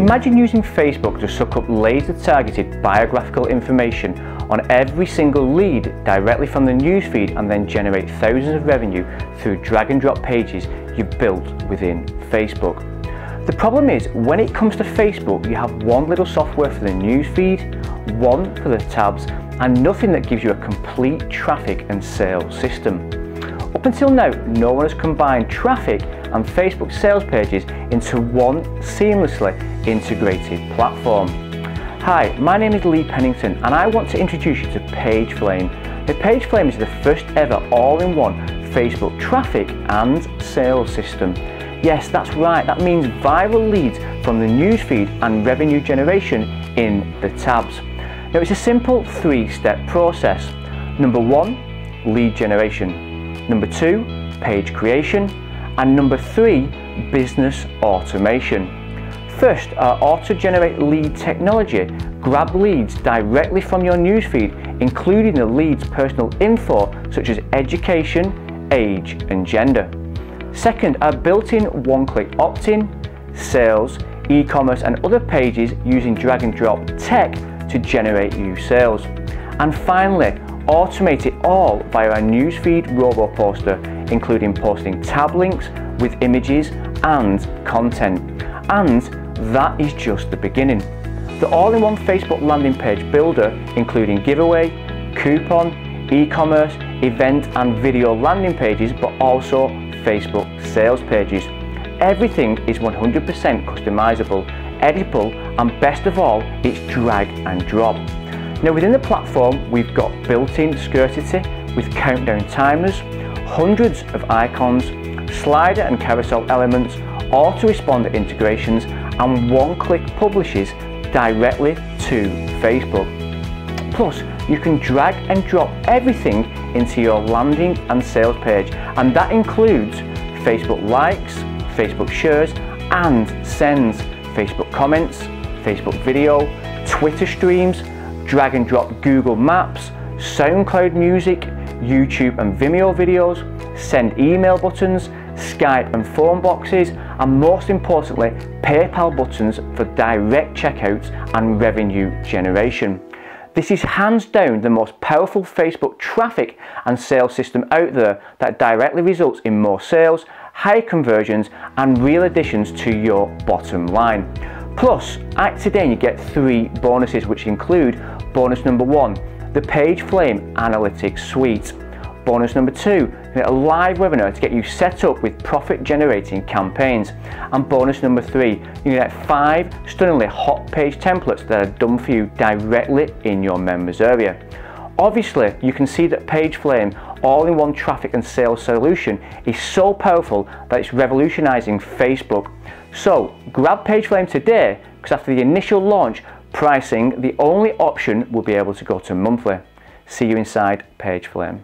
Imagine using Facebook to suck up laser-targeted biographical information on every single lead directly from the newsfeed and then generate thousands of revenue through drag and drop pages you built within Facebook. The problem is, when it comes to Facebook, you have one little software for the newsfeed, one for the tabs, and nothing that gives you a complete traffic and sales system. Up until now, no one has combined traffic and Facebook sales pages into one seamlessly integrated platform. Hi, my name is Lee Pennington and I want to introduce you to PageFlame. The PageFlame is the first ever all-in-one Facebook traffic and sales system. Yes, that's right, that means viral leads from the newsfeed and revenue generation in the tabs. Now it's a simple three-step process. Number one, lead generation. Number two, page creation. And number three, business automation. First, our auto-generate lead technology grab leads directly from your newsfeed, including the lead's personal info such as education, age and gender. Second, our built-in one-click opt-in, sales, e-commerce and other pages using drag and drop tech to generate new sales. And finally, automate it all via our newsfeed robo-poster, including posting tab links with images and content. And that is just the beginning. The all-in-one Facebook landing page builder, including giveaway, coupon, e-commerce, event and video landing pages, but also Facebook sales pages. Everything is 100% customizable, editable, and best of all, it's drag and drop. Now within the platform, we've got built-in scarcity with countdown timers, hundreds of icons, slider and carousel elements, auto-responder integrations, and one-click publishes directly to Facebook. Plus, you can drag and drop everything into your landing and sales page, and that includes Facebook likes, Facebook shares and sends, Facebook comments, Facebook video, Twitter streams, drag and drop Google Maps, SoundCloud music, YouTube and Vimeo videos, send email buttons, Skype and phone boxes, and most importantly, PayPal buttons for direct checkouts and revenue generation. This is hands down the most powerful Facebook traffic and sales system out there that directly results in more sales, higher conversions, and real additions to your bottom line. Plus, act today and you get three bonuses, which include bonus number one, the PageFlame Analytics Suite. Bonus number two, a live webinar to get you set up with profit-generating campaigns. And bonus number three, you get 5 stunningly hot page templates that are done for you directly in your members area. Obviously, you can see that PageFlame all-in-one traffic and sales solution is so powerful that it's revolutionizing Facebook. So grab PageFlame today, because after the initial launch pricing, the only option will be able to go to monthly. See you inside PageFlame.